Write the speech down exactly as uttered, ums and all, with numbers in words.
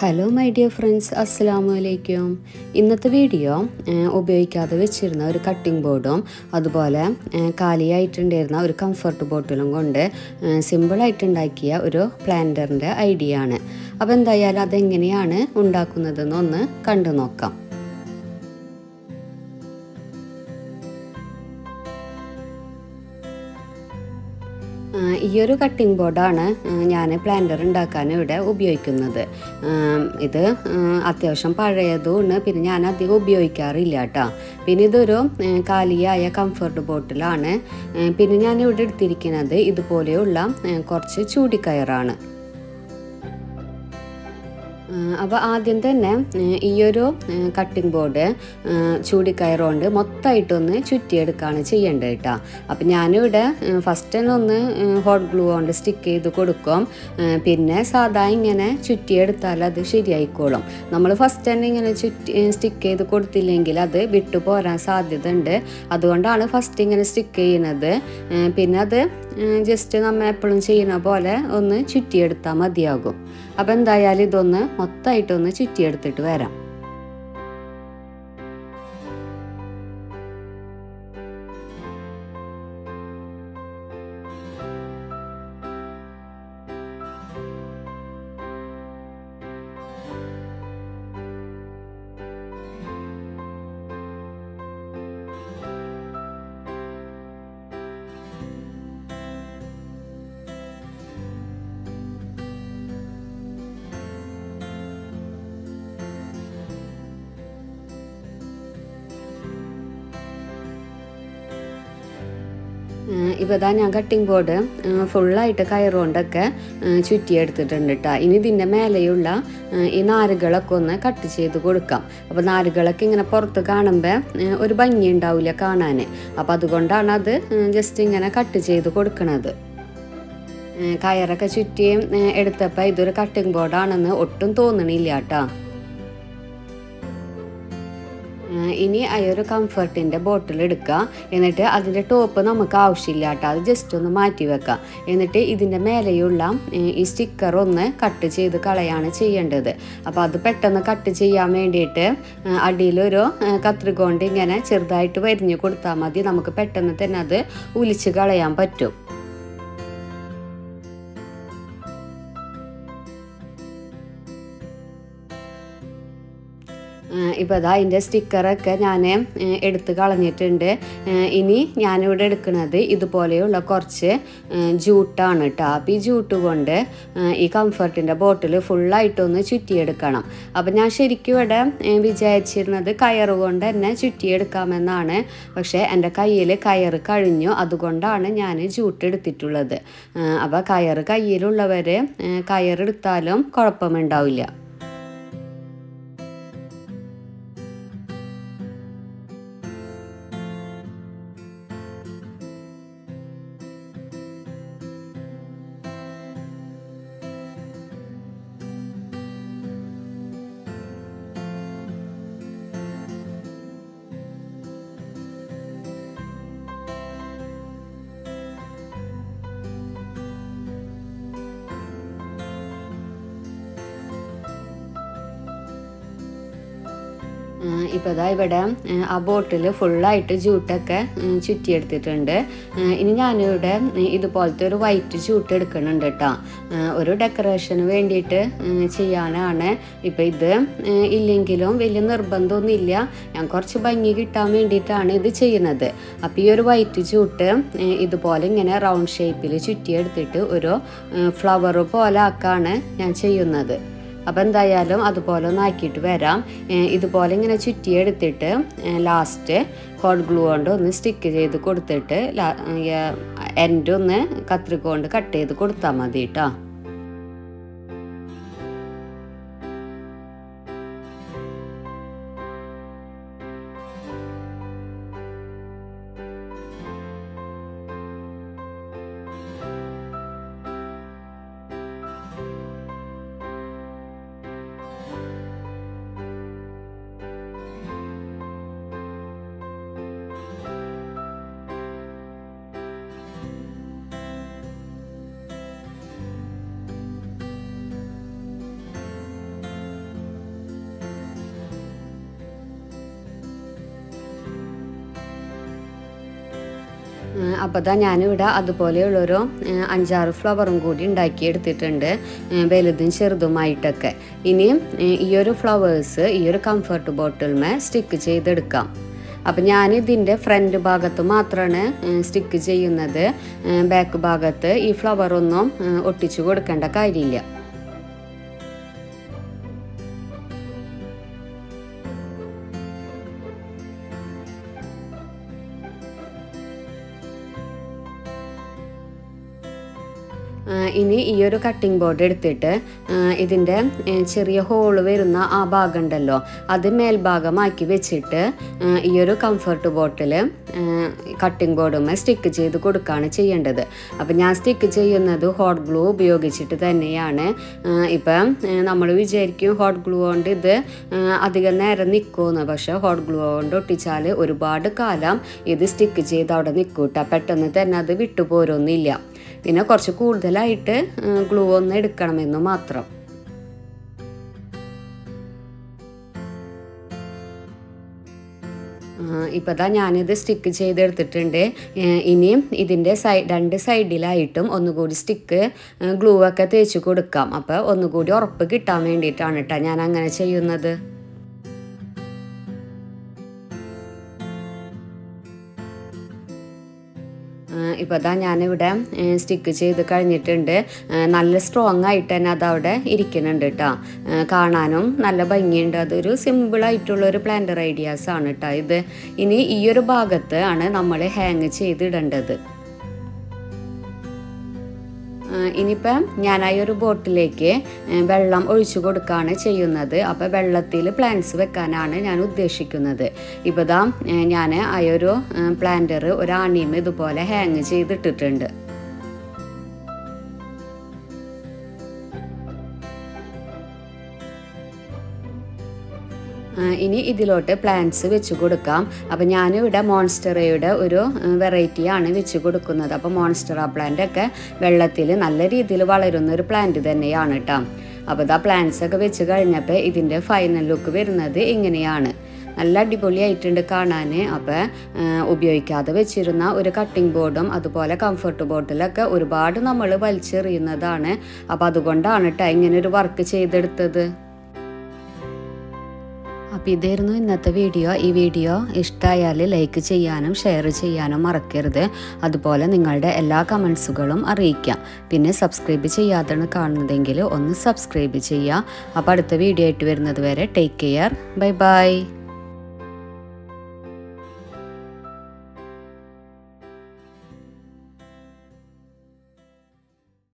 Hello my dear friends, അസ്സലാമു അലൈക്കും. ഇന്നത്തെ വീഡിയോ ഉപയോഗിക്കാതെ വെച്ചിരുന്ന ഒരു കട്ടിംഗ് ബോർഡും അതുപോലെ കാലിയായിട്ടുണ്ടായിരുന്ന ഒരു കംഫർട്ട് ബോട്ടിലും കൊണ്ട് സിമ്പിളായിട്ടുണ്ടാക്കിയ ഒരു പ്ലാന്ററിൻ്റെ ഐഡിയ ആണ്. അപ്പോൾ എന്തായാലും അതെങ്ങനെയാണ് ഉണ്ടാക്കുന്നതെന്ന് ഒന്ന് കണ്ടു നോക്കാം. ഈ ഒരു കട്ടിംഗ് ബോർഡാണ് ഞാൻ പ്ലാന്റർ ഉണ്ടാക്കാൻ ഇവിടെ ഉപയോഗിക്കുന്നത്. ഇത് അത്യാവശ്യം പഴയതുമാണ്, പിന്നെ ഞാൻ അധികം ഉപയോഗിക്കാറില്ല കേട്ടോ. പിന്നെ ഇതൊരു കാലിയായ കംഫർട്ട് ബോട്ടിലാണ്. പിന്നെ ഞാൻ ഇവിടെ എടുത്തിരിക്കുന്നത് ഇതുപോലെയുള്ള കുറച്ച് ചൂടിക്കയറാണ്. അപ്പോൾ ആദ്യം തന്നെ ഈ ഒരു കട്ടിംഗ് ബോർഡ് ചൂടിക്കയറുകൊണ്ട് മൊത്തമായിട്ടൊന്ന് ചുറ്റിയെടുക്കുകയാണ് ചെയ്യേണ്ടത് കേട്ടോ. അപ്പം ഞാനിവിടെ ഫസ്റ്റ് തന്നെ ഒന്ന് ഹോട്ട് ഗ്ലൂ കൊണ്ട് സ്റ്റിക്ക് ചെയ്ത് കൊടുക്കും. പിന്നെ സാധാ ഇങ്ങനെ ചുറ്റിയെടുത്താൽ അത് ശരിയായിക്കോളും. നമ്മൾ ഫസ്റ്റ് തന്നെ ഇങ്ങനെ ചുറ്റി സ്റ്റിക്ക് ചെയ്ത് കൊടുത്തില്ലെങ്കിൽ അത് വിട്ടു പോരാൻ സാധ്യത ഉണ്ട്. അതുകൊണ്ടാണ് ഫസ്റ്റ് ഇങ്ങനെ സ്റ്റിക്ക് ചെയ്യുന്നത്. പിന്നെ അത് ജസ്റ്റ് നമ്മൾ എപ്പോഴും ചെയ്യുന്ന പോലെ ഒന്ന് ചുറ്റിയെടുത്താൽ മതിയാകും. അപ്പം എന്തായാലും ഇതൊന്ന് മൊത്തമായിട്ടൊന്ന് ചുറ്റിയെടുത്തിട്ട് വരാം. ഇപ്പോൾ ഞാൻ കട്ടിംഗ് ബോർഡ് ഫുള്ളായിട്ട് കയറുകൊണ്ടൊക്കെ ചുറ്റിയെടുത്തിട്ടുണ്ട് കേട്ടോ. ഇനി ഇതിൻ്റെ മേലെയുള്ള ഈ നാരുകളൊക്കെ ഒന്ന് കട്ട് ചെയ്ത് കൊടുക്കാം. അപ്പോൾ നാരുകളൊക്കെ ഇങ്ങനെ പുറത്ത് കാണുമ്പോൾ ഒരു ഭംഗി ഉണ്ടാവില്ല കാണാൻ. അപ്പോൾ അതുകൊണ്ടാണ് അത് ജസ്റ്റ് ഇങ്ങനെ കട്ട് ചെയ്ത് കൊടുക്കുന്നത്. കയറൊക്കെ ചുറ്റി എടുത്തപ്പോൾ ഇതൊരു കട്ടിംഗ് ബോർഡാണെന്ന് ഒട്ടും തോന്നണില്ല കേട്ടോ. ഇനി ആ ഒരു കംഫർട്ടിൻ്റെ ബോട്ടിൽ എടുക്കുക. എന്നിട്ട് അതിൻ്റെ ടോപ്പ് നമുക്ക് ആവശ്യമില്ല കേട്ടോ, അത് ജസ്റ്റ് ഒന്ന് മാറ്റി വെക്കാം. എന്നിട്ട് ഇതിൻ്റെ മേലെയുള്ള ഈ സ്റ്റിക്കർ ഒന്ന് കട്ട് ചെയ്ത് കളയാണ് ചെയ്യേണ്ടത്. അപ്പോൾ അത് പെട്ടെന്ന് കട്ട് ചെയ്യാൻ വേണ്ടിയിട്ട് അടിയിലൊരു കത്രിക കൊണ്ട് ഇങ്ങനെ ചെറുതായിട്ട് വരിഞ്ഞു കൊടുത്താൽ മതി. നമുക്ക് പെട്ടെന്ന് തന്നെ അത് ഉലിച്ച് കളയാൻ പറ്റും. ഇപ്പോൾ അതാ അതിൻ്റെ സ്റ്റിക്കറൊക്കെ ഞാൻ എടുത്ത് കളഞ്ഞിട്ടുണ്ട്. ഇനി ഞാനിവിടെ എടുക്കുന്നത് ഇതുപോലെയുള്ള കുറച്ച് ജൂട്ടാണ് കേട്ടോ. അപ്പോൾ ഈ ജൂട്ട് കൊണ്ട് ഈ കംഫർട്ടിൻ്റെ ബോട്ടിൽ ഫുള്ളായിട്ടൊന്ന് ചുറ്റിയെടുക്കണം. അപ്പം ഞാൻ ശരിക്കും ഇവിടെ വിചാരിച്ചിരുന്നത് കയറ് കൊണ്ട് തന്നെ ചുറ്റിയെടുക്കാമെന്നാണ്. പക്ഷേ എൻ്റെ കയ്യിൽ കയറ് കഴിഞ്ഞു, അതുകൊണ്ടാണ് ഞാൻ ജൂട്ട് എടുത്തിട്ടുള്ളത്. അപ്പോൾ കയറ് കയ്യിലുള്ളവർ കയറെടുത്താലും കുഴപ്പമുണ്ടാവില്ല. ഇപ്പോൾ ഇതാ ഇവിടെ ആ ബോട്ടിൽ ഫുള്ളായിട്ട് ജൂട്ടൊക്കെ ചുറ്റിയെടുത്തിട്ടുണ്ട്. ഇനി ഞാനിവിടെ ഇതുപോലത്തെ ഒരു വൈറ്റ് ജൂട്ട് എടുക്കുന്നുണ്ട് കേട്ടോ. ഒരു ഡെക്കറേഷന് വേണ്ടിയിട്ട് ചെയ്യാനാണ്. ഇപ്പോൾ ഇത് ഇല്ലെങ്കിലും വലിയ നിർബന്ധമൊന്നുമില്ല, ഞാൻ കുറച്ച് ഭംഗി കിട്ടാൻ വേണ്ടിയിട്ടാണ് ഇത് ചെയ്യുന്നത്. അപ്പോൾ ഈ ഒരു വൈറ്റ് ജൂട്ട് ഇതുപോലെ ഇങ്ങനെ റൗണ്ട് ഷേപ്പിൽ ചുറ്റിയെടുത്തിട്ട് ഒരു ഫ്ലവർ പോലെ ആക്കാണ് ഞാൻ ചെയ്യുന്നത്. അപ്പോൾ എന്തായാലും അതുപോലെ ഒന്ന് ആക്കിയിട്ട് വരാം. ഇതുപോലെ ഇങ്ങനെ ചുറ്റിയെടുത്തിട്ട് ലാസ്റ്റ് ഹോട്ട് ഗ്ലൂ കൊണ്ട് ഒന്ന് സ്റ്റിക്ക് ചെയ്ത് കൊടുത്തിട്ട് എൻ്റെ ഒന്ന് കത്രിക കൊണ്ട് കട്ട് ചെയ്ത് കൊടുത്താൽ മതി കേട്ടോ. അപ്പോൾ ദാ ഞാനിവിടെ അതുപോലെയുള്ളൊരു അഞ്ചാറ് ഫ്ലവറും കൂടി ഉണ്ടാക്കിയെടുത്തിട്ടുണ്ട്, വലുതും ചെറുതുമായിട്ടൊക്കെ. ഇനിയും ഈ ഒരു ഫ്ലവേഴ്സ് ഈ ഒരു കംഫർട്ട് ബോട്ടിൽമേ സ്റ്റിക്ക് ചെയ്തെടുക്കാം. അപ്പം ഞാനിതിൻ്റെ ഫ്രണ്ട് ഭാഗത്ത് മാത്രമാണ് സ്റ്റിക്ക് ചെയ്യുന്നത്, ബാക്ക് ഭാഗത്ത് ഈ ഫ്ലവറൊന്നും ഒട്ടിച്ചു കൊടുക്കേണ്ട കാര്യമില്ല. ഇനി ഈ ഒരു കട്ടിംഗ് ബോർഡ് എടുത്തിട്ട് ഇതിൻ്റെ ചെറിയ ഹോള് വരുന്ന ആ ഭാഗം ഉണ്ടല്ലോ, അത് മേൽഭാഗമാക്കി വെച്ചിട്ട് ഈ ഒരു കംഫർട്ട് ബോട്ടിൽ കട്ടിംഗ് ബോർഡുമേ സ്റ്റിക്ക് ചെയ്ത് കൊടുക്കുകയാണ് ചെയ്യേണ്ടത്. അപ്പം ഞാൻ സ്റ്റിക്ക് ചെയ്യുന്നത് ഹോട്ട് ഗ്ലൂ ഉപയോഗിച്ചിട്ട് തന്നെയാണ്. ഇപ്പം നമ്മൾ വിചാരിക്കും ഹോട്ട് ഗ്ലൂ കൊണ്ട് ഇത് അധികം നേരം നിൽക്കുമെന്ന്, പക്ഷേ ഹോട്ട് ഗ്ലൂ കൊണ്ട് ഒട്ടിച്ചാൽ ഒരുപാട് കാലം ഇത് സ്റ്റിക്ക് ചെയ്ത് അവിടെ നിൽക്കൂട്ട, പെട്ടെന്ന് തന്നെ അത് വിട്ടുപോരൊന്നുമില്ല. പിന്നെ കുറച്ച് കൂടുതലായിട്ട് ഗ്ലൂ ഒന്ന് എടുക്കണമെന്ന് മാത്രം. ഇപ്പോൾ ദാ ഞാനിത് സ്റ്റിക്ക് ചെയ്തെടുത്തിട്ടുണ്ട്. ഇനിയും ഇതിൻ്റെ സൈ രണ്ട് സൈഡിലായിട്ടും ഒന്നുകൂടി സ്റ്റിക്ക് ഗ്ലൂ ഒക്കെ തേച്ച് കൊടുക്കാം. അപ്പോൾ ഒന്നുകൂടി ഉറപ്പ് കിട്ടാൻ വേണ്ടിയിട്ടാണ് കേട്ടോ ഞാൻ അങ്ങനെ ചെയ്യുന്നത്. ഇപ്പോൾ അതാ ഞാനിവിടെ സ്റ്റിക്ക് ചെയ്ത് കഴിഞ്ഞിട്ടുണ്ട്. നല്ല സ്ട്രോങ് ആയിട്ട് തന്നെ അതവിടെ ഇരിക്കുന്നുണ്ട് കേട്ടോ, കാണാനും നല്ല ഭംഗിയുണ്ട്. അതൊരു സിമ്പിളായിട്ടുള്ളൊരു പ്ലാന്റർ ഐഡിയാസ് ആണ് കേട്ടോ ഇത്. ഇനി ഈ ഒരു ഭാഗത്ത് ആണ് നമ്മൾ ഹാങ് ചെയ്തിടേണ്ടത്. ഇനിയിപ്പം ഞാനായി ഒരു ബോട്ടിലേക്ക് വെള്ളം ഒഴിച്ചു കൊടുക്കുകയാണ് ചെയ്യുന്നത്. അപ്പോൾ വെള്ളത്തിൽ പ്ലാന്റ്സ് വെക്കാനാണ് ഞാൻ ഉദ്ദേശിക്കുന്നത്. ഇപ്പോൾ ദാ ഞാൻ ആ ഒരു പ്ലാന്റർ ഒരാണിയും ഇതുപോലെ ഹാങ് ചെയ്തിട്ടിട്ടുണ്ട്. ഇനി ഇതിലോട്ട് പ്ലാന്റ്സ് വെച്ച് കൊടുക്കാം. അപ്പം ഞാനിവിടെ മോൺസ്റ്ററയുടെ ഒരു വെറൈറ്റിയാണ് വെച്ച് കൊടുക്കുന്നത്. അപ്പോൾ മോൺസ്റ്ററ പ്ലാന്റ് ഒക്കെ വെള്ളത്തിൽ നല്ല രീതിയിൽ വളരുന്നൊരു പ്ലാന്റ് തന്നെയാണ് കേട്ടോ. അപ്പോൾ ഇതാ പ്ലാന്റ്സ് ഒക്കെ വെച്ച് കഴിഞ്ഞപ്പോൾ ഇതിൻ്റെ ഫൈനൽ ലുക്ക് വരുന്നത് ഇങ്ങനെയാണ്. നല്ല അടിപൊളിയായിട്ടുണ്ട് കാണാൻ. അപ്പോൾ ഉപയോഗിക്കാതെ വെച്ചിരുന്ന ഒരു കട്ടിംഗ് ബോർഡും അതുപോലെ കംഫർട്ട് ബോട്ടിലൊക്കെ ഒരുപാട് നമ്മൾ വലിച്ചെറിയുന്നതാണ്. അപ്പോൾ അതുകൊണ്ടാണ് കേട്ടോ ഇങ്ങനൊരു വർക്ക് ചെയ്തെടുത്തത്. അപ്പോൾ ഇതായിരുന്നു ഇന്നത്തെ വീഡിയോ. ഈ വീഡിയോ ഇഷ്ടമായാൽ ലൈക്ക് ചെയ്യാനും ഷെയർ ചെയ്യാനും മറക്കരുത്. അതുപോലെ നിങ്ങളുടെ എല്ലാ കമൻസുകളും അറിയിക്കാം. പിന്നെ സബ്സ്ക്രൈബ് ചെയ്യാതെയാണ് കാണുന്നതെങ്കിൽ ഒന്ന് സബ്സ്ക്രൈബ് ചെയ്യുക. അപ്പോൾ അടുത്ത വീഡിയോ ആയിട്ട് വരുന്നത് വരെ ടേക്ക് കെയർ. Bye bye.